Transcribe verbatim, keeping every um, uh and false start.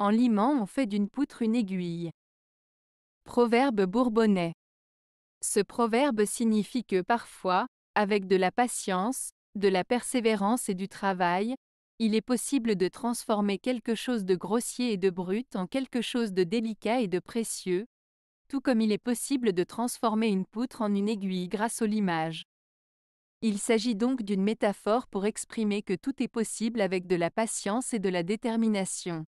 En limant, on fait d'une poutre une aiguille. Proverbe bourbonnais. Ce proverbe signifie que parfois, avec de la patience, de la persévérance et du travail, il est possible de transformer quelque chose de grossier et de brut en quelque chose de délicat et de précieux, tout comme il est possible de transformer une poutre en une aiguille grâce au limage. Il s'agit donc d'une métaphore pour exprimer que tout est possible avec de la patience et de la détermination.